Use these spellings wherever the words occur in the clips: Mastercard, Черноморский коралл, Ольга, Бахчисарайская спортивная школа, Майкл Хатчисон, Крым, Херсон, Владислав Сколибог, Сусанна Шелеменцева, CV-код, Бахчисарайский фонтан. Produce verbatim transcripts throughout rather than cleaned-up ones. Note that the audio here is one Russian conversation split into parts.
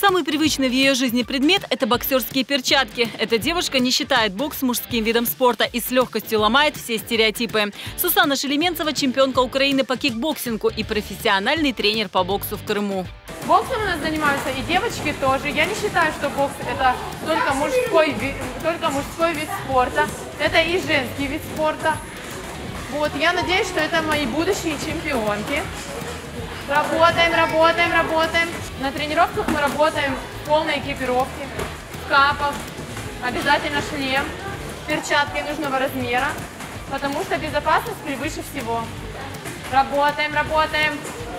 Самый привычный в ее жизни предмет – это боксерские перчатки. Эта девушка не считает бокс мужским видом спорта и с легкостью ломает все стереотипы. Сусанна Шелеменцева – чемпионка Украины по кикбоксингу и профессиональный тренер по боксу в Крыму. Боксом у нас занимаются и девочки тоже. Я не считаю, что бокс – это только мужской, только мужской вид спорта. Это и женский вид спорта. Вот, я надеюсь, что это мои будущие чемпионки. Работаем, работаем, работаем. На тренировках мы работаем в полной экипировке, в капах, обязательно шлем, перчатки нужного размера, потому что безопасность превыше всего. Работаем, работаем.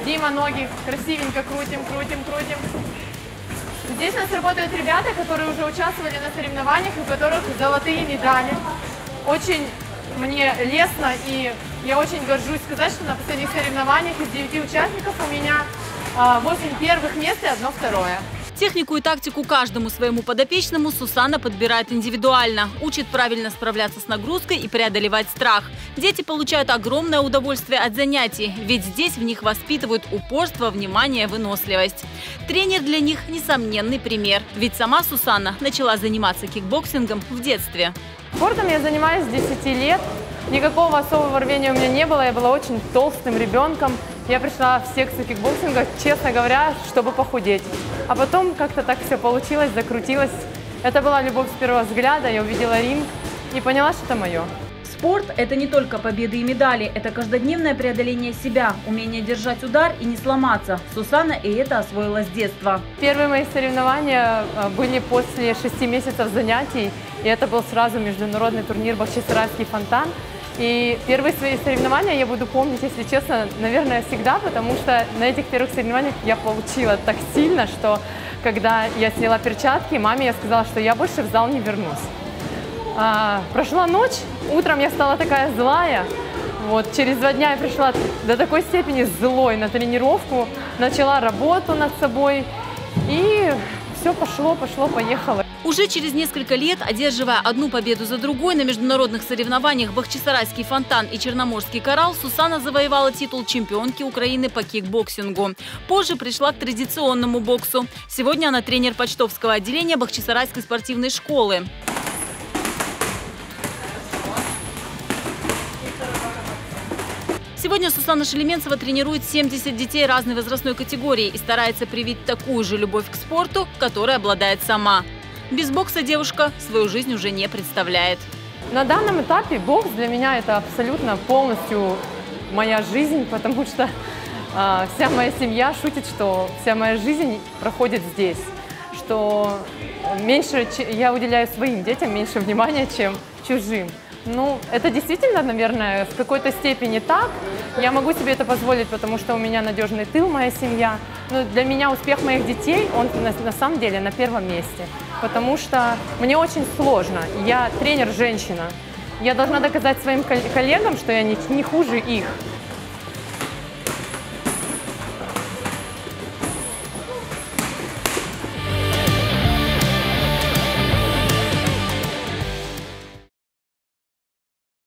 Дима, ноги красивенько крутим, крутим, крутим. Здесь у нас работают ребята, которые уже участвовали на соревнованиях, у которых золотые медали. Очень мне лестно, и я очень горжусь сказать, что на последних соревнованиях из девяти участников у меня восемь первых мест и одно второе. Технику и тактику каждому своему подопечному Сусанна подбирает индивидуально. Учит правильно справляться с нагрузкой и преодолевать страх. Дети получают огромное удовольствие от занятий, ведь здесь в них воспитывают упорство, внимание, выносливость. Тренер для них – несомненный пример. Ведь сама Сусанна начала заниматься кикбоксингом в детстве. Спортом я занимаюсь с десяти лет. Никакого особого рвения у меня не было. Я была очень толстым ребенком. Я пришла в секцию кикбоксинга, честно говоря, чтобы похудеть. А потом как-то так все получилось, закрутилось. Это была любовь с первого взгляда. Я увидела ринг и поняла, что это мое. Спорт – это не только победы и медали. Это каждодневное преодоление себя, умение держать удар и не сломаться. Сусанна и это освоила с детства. Первые мои соревнования были после шести месяцев занятий. И это был сразу международный турнир «Бахчисарайский фонтан». И первые свои соревнования я буду помнить, если честно, наверное, всегда, потому что на этих первых соревнованиях я получила так сильно, что когда я сняла перчатки, маме я сказала, что я больше в зал не вернусь. А, прошла ночь, утром я стала такая злая. Вот, через два дня я пришла до такой степени злой на тренировку, начала работу над собой, и все пошло, пошло, поехало. Уже через несколько лет, одерживая одну победу за другой на международных соревнованиях «Бахчисарайский фонтан» и «Черноморский коралл», Сусанна завоевала титул чемпионки Украины по кикбоксингу. Позже пришла к традиционному боксу. Сегодня она тренер почтовского отделения Бахчисарайской спортивной школы. Сегодня Сусанна Шелеменцева тренирует семьдесят детей разной возрастной категории и старается привить такую же любовь к спорту, которой обладает сама. Без бокса девушка свою жизнь уже не представляет. На данном этапе бокс для меня это абсолютно полностью моя жизнь, потому что э, вся моя семья шутит, что вся моя жизнь проходит здесь. Что меньше я уделяю своим детям меньше внимания, чем чужим. Ну, это действительно, наверное, в какой-то степени так. Я могу себе это позволить, потому что у меня надежный тыл, моя семья. Но для меня успех моих детей, он на, на самом деле на первом месте. Потому что мне очень сложно. Я тренер-женщина. Я должна доказать своим коллегам, что я не, не хуже их.